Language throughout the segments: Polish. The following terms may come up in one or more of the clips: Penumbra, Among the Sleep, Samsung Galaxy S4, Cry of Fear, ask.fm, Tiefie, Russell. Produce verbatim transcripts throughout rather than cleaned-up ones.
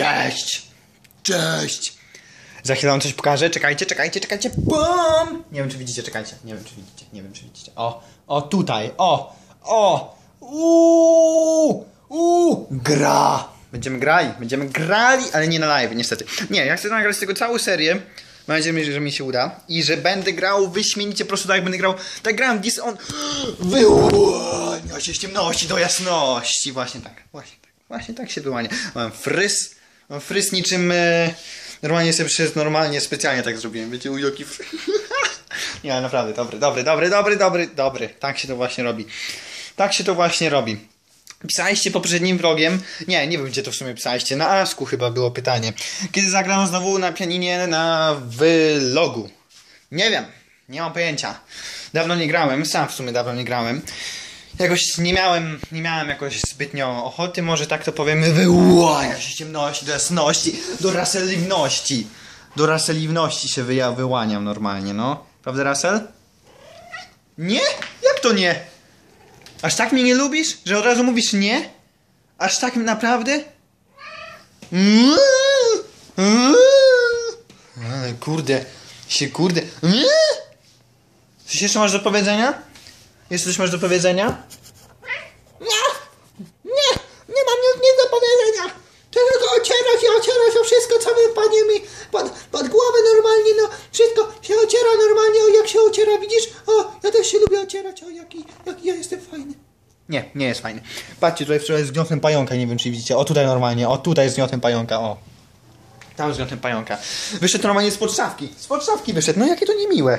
Cześć! Cześć! Za chwilę wam coś pokażę. Czekajcie, czekajcie, czekajcie. Bum! Nie wiem, czy widzicie, czekajcie. Nie wiem, czy widzicie, nie wiem, czy widzicie. O, o, tutaj, o, o! Uuu! Uuu! Gra! Będziemy grali, będziemy grali, ale nie na live, niestety. Nie, ja chcę nagrać z tego całą serię. Mam nadzieję, że mi się uda. I że będę grał wyśmienicie, po prostu tak będę grał. Tak gram, Dishon... Wyłania się z ciemności do jasności. Właśnie tak, właśnie tak, właśnie tak się wyłania. Mam fryz, mam fryz niczym... E... Normalnie sobie przez normalnie, specjalnie tak zrobiłem, wiecie, ujoki. Nie, naprawdę, dobry, dobry, dobry, dobry, dobry, dobry. Tak się to właśnie robi. Tak się to właśnie robi. Pisaliście poprzednim vlogiem, nie, nie wiem gdzie to w sumie pisaliście, na Asku chyba było pytanie. Kiedy zagram znowu na pianinie na vlogu? Nie wiem, nie mam pojęcia. Dawno nie grałem, sam w sumie dawno nie grałem. Jakoś nie miałem, nie miałem jakoś zbytnio ochoty, może tak to powiemy, wyłania się ciemności do jasności, do raseliwności. Do raseliwności się wyja wyłaniam normalnie, no. Prawda, Russell? Nie? Jak to nie? Aż tak mnie nie lubisz? Że od razu mówisz nie? Aż tak naprawdę? Ale kurde, się kurde. Coś jeszcze masz do powiedzenia? Jeszcze coś masz do powiedzenia? Nie! Nie! Nie mam nic nie do powiedzenia! Tylko ociera się, ociera się wszystko, co wypadnie mi pod, pod głowę normalnie, no wszystko się ociera normalnie, o jak się ociera, widzisz? O, ja też się lubię ocierać, o jaki, jaki ja jestem fajny. Nie, nie jest fajny. Patrzcie, tutaj wczoraj z gniotem pająka, nie wiem czy widzicie, o tutaj normalnie, o tutaj z gniotem pająka, o. Tam z gniotem pająka. Wyszedł normalnie z podszafki, z podszafki wyszedł, no jakie to niemiłe.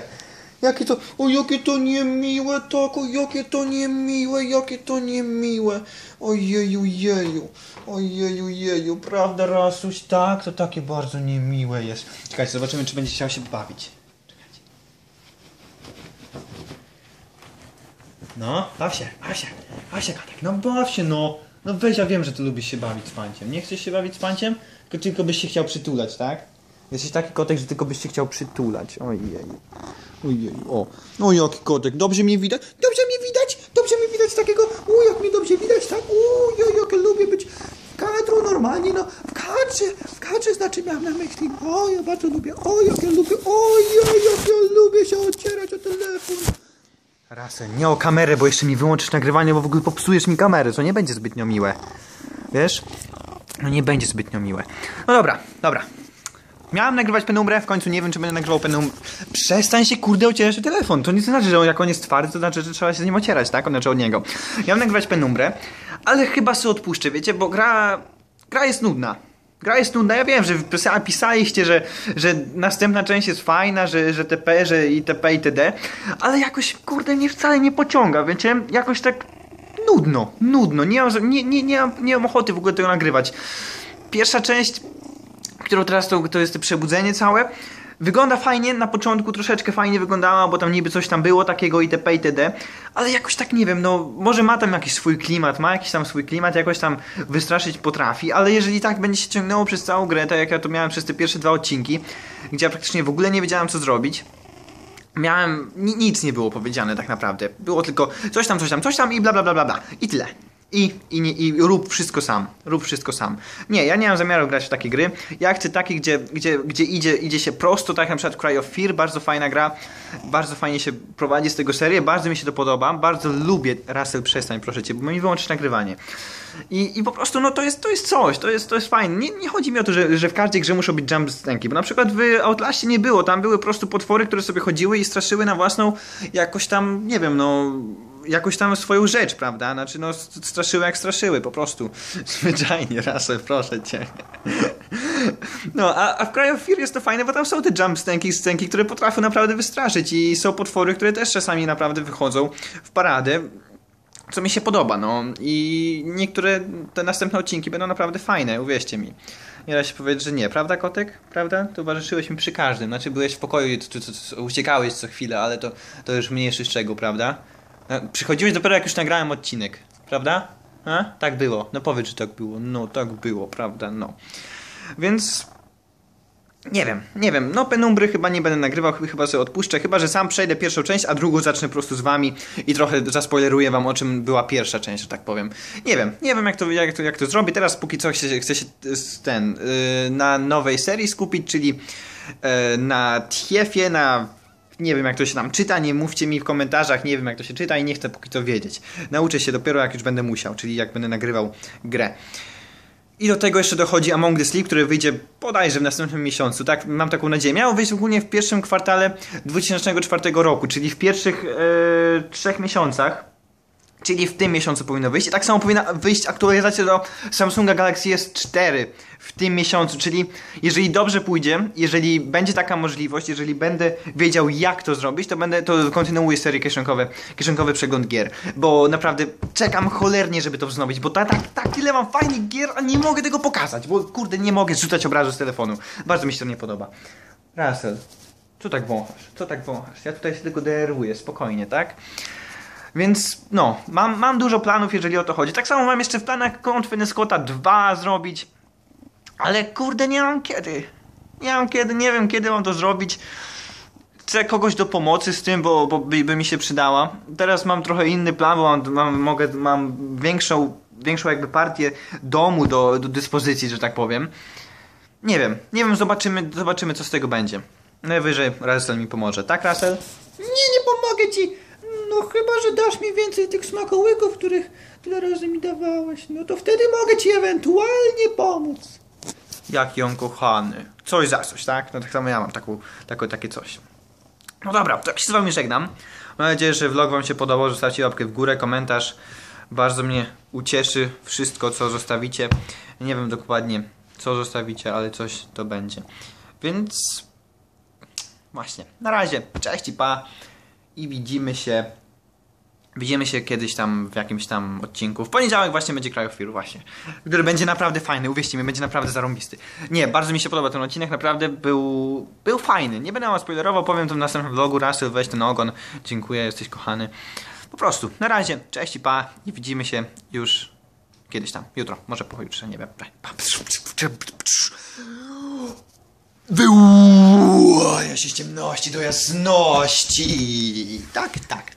Jakie to, o jakie to niemiłe, tak, o jakie to niemiłe, jakie to niemiłe. Ojeju, jeju, ojeju, jeju, prawda Rasuś, tak, to takie bardzo niemiłe jest. Czekajcie, zobaczymy, czy będzie chciał się bawić. Czekajcie. No, baw się, baw się, baw się, Katek, no baw się, no. No weź, ja wiem, że ty lubisz się bawić z panciem. Nie chcesz się bawić z panciem? Tylko, tylko byś się chciał przytulać, tak? Jesteś taki kotek, że tylko byś się chciał przytulać. Ojeju. Ojej, o. No jaki kotek. Dobrze mnie widać? Dobrze mnie widać? Dobrze mnie widać takiego? U, jak mnie dobrze widać, tak? Uj, jak lubię być w kadru normalnie, no. W kadrze, w kadrze znaczy miałem na myśli. O, ja bardzo lubię. O, jak ja lubię. Oj, jak ja lubię się ocierać o telefon. Rasę, nie o kamerę, bo jeszcze mi wyłączysz nagrywanie, bo w ogóle popsujesz mi kamerę, co nie będzie zbytnio miłe. Wiesz? No nie będzie zbytnio miłe. No dobra, dobra. Miałem nagrywać Penumbrę, w końcu nie wiem, czy będę nagrywał Penumbrę. Przestań się kurde ocierać o telefon. To nie znaczy, że jak on jest twardy, to znaczy, że trzeba się z nim ocierać, tak? On znaczy od niego. Miałem nagrywać Penumbrę, ale chyba sobie odpuszczę, wiecie, bo gra... Gra jest nudna. Gra jest nudna, ja wiem, że pisaliście, że, że następna część jest fajna, że, że T P, że itp. itd. Ale jakoś, kurde, mnie wcale nie pociąga, wiecie? Jakoś tak... Nudno, nudno. Nie mam, nie, nie, nie mam, nie mam ochoty w ogóle tego nagrywać. Pierwsza część... którą teraz to, to jest przebudzenie całe. Wygląda fajnie, na początku troszeczkę fajnie wyglądała, bo tam niby coś tam było takiego itp. itd. Ale jakoś tak nie wiem, no może ma tam jakiś swój klimat, ma jakiś tam swój klimat, jakoś tam wystraszyć potrafi, ale jeżeli tak będzie się ciągnęło przez całą grę, tak jak ja to miałem przez te pierwsze dwa odcinki, gdzie ja praktycznie w ogóle nie wiedziałem co zrobić. Miałem... nic nie było powiedziane tak naprawdę. Było tylko coś tam, coś tam, coś tam i bla bla bla bla bla. I tyle. I, i, nie, i rób wszystko sam, rób wszystko sam. Nie, ja nie mam zamiaru grać w takie gry. Ja chcę takie, gdzie, gdzie, gdzie idzie, idzie się prosto, tak jak na przykład Cry of Fear, bardzo fajna gra. Bardzo fajnie się prowadzi z tego serię, bardzo mi się to podoba, bardzo lubię. Russell, przestań proszę cię, bo mi wyłączysz nagrywanie. I, i po prostu no to jest, to jest coś, to jest, to jest fajne. Nie, nie chodzi mi o to, że, że w każdej grze muszą być jump scenki, bo na przykład w Outlaście nie było, tam były po prostu potwory, które sobie chodziły i straszyły na własną jakoś tam, nie wiem no... Jakoś tam swoją rzecz, prawda? Znaczy, no, straszyły jak straszyły, po prostu. Zwyczajnie, Russell, proszę cię. No, a, a w Cry of Fear jest to fajne, bo tam są te jump scenki, scenki, które potrafią naprawdę wystraszyć i są potwory, które też czasami naprawdę wychodzą w paradę, co mi się podoba, no. I niektóre te następne odcinki będą naprawdę fajne, uwierzcie mi. Nie da się powiedzieć, że nie, prawda kotek? Prawda? Towarzyszyłeś mi przy każdym, znaczy byłeś w pokoju, to, to, to, uciekałeś co chwilę, ale to, to już mniejszy szczegół, prawda? Przychodziłeś dopiero jak już nagrałem odcinek, prawda? A? Tak było, no powiedz, że tak było, no tak było, prawda, no. Więc Nie wiem, nie wiem, no Penumbry chyba nie będę nagrywał, chyba że odpuszczę, chyba że sam przejdę pierwszą część, a drugą zacznę po prostu z wami i trochę zaspoileruję wam, o czym była pierwsza część, że tak powiem. Nie wiem, nie wiem jak to, jak to, jak to zrobię, teraz póki co chcę, chcę się ten, yy, na nowej serii skupić, czyli yy, na Tiefie, na... nie wiem jak to się tam czyta, nie mówcie mi w komentarzach, nie wiem jak to się czyta i nie chcę póki co wiedzieć. Nauczę się dopiero jak już będę musiał, czyli jak będę nagrywał grę. I do tego jeszcze dochodzi Among the Sleep, który wyjdzie bodajże w następnym miesiącu, tak? Mam taką nadzieję. Miało wyjść ogólnie w pierwszym kwartale dwa tysiące czwartego roku, czyli w pierwszych yy, trzech miesiącach. Czyli w tym miesiącu powinno wyjść. I tak samo powinna wyjść aktualizacja do Samsunga Galaxy S cztery w tym miesiącu. Czyli jeżeli dobrze pójdzie, jeżeli będzie taka możliwość, jeżeli będę wiedział jak to zrobić, to będę to kontynuuję serię kieszonkowe, kieszonkowy przegląd gier. Bo naprawdę czekam cholernie, żeby to wznowić, bo tak, tak, tak tyle mam fajnych gier, a nie mogę tego pokazać. Bo kurde, nie mogę zrzucać obrazu z telefonu. Bardzo mi się to nie podoba. Russell, co tak wąchasz? Co tak wąchasz? Ja tutaj się tylko denerwuję, spokojnie, tak? Więc no, mam, mam dużo planów, jeżeli o to chodzi. Tak samo mam jeszcze w planach Konfiny Scotta dwa zrobić. Ale kurde, nie mam kiedy. Nie mam kiedy, nie wiem kiedy mam to zrobić. Chcę kogoś do pomocy z tym, bo, bo by, by mi się przydała. Teraz mam trochę inny plan, bo mam, mam, mogę, mam większą, większą jakby partię domu do, do dyspozycji, że tak powiem. Nie wiem, nie wiem, zobaczymy, zobaczymy co z tego będzie. Najwyżej Russell mi pomoże. Tak, Russell? Nie, nie pomogę ci! No chyba, że dasz mi więcej tych smakołyków, których tyle razy mi dawałeś. No to wtedy mogę ci ewentualnie pomóc. Jak ją kochany. Coś za coś, tak? No tak samo ja mam taką, taką, takie coś. No dobra, to się z wami żegnam. Mam nadzieję, że vlog wam się podobał. Zostawcie łapkę w górę, komentarz. Bardzo mnie ucieszy wszystko, co zostawicie. Nie wiem dokładnie, co zostawicie, ale coś to będzie. Więc... właśnie. Na razie. Cześć i pa. I widzimy się... Widzimy się kiedyś tam w jakimś tam odcinku. W poniedziałek właśnie będzie Cry of Fear, właśnie. Który będzie naprawdę fajny, uwierzcie mi, będzie naprawdę zarąbisty. Nie, bardzo mi się podoba ten odcinek, naprawdę był... Był fajny, nie będę wam spoilerował, powiem to w następnym vlogu. Russell, weź ten ogon, dziękuję, jesteś kochany. Po prostu, na razie, cześć i pa. I widzimy się już kiedyś tam, jutro, może pojutrze, nie wiem. Wyłania się z ciemności do jasności. Tak, tak.